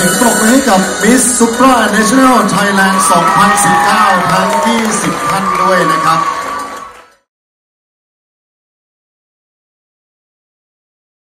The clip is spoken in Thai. เสียงปรบมือให้กับ Miss Supra National Thailand 2019 ทั้ง 20 ท่านด้วยนะครับ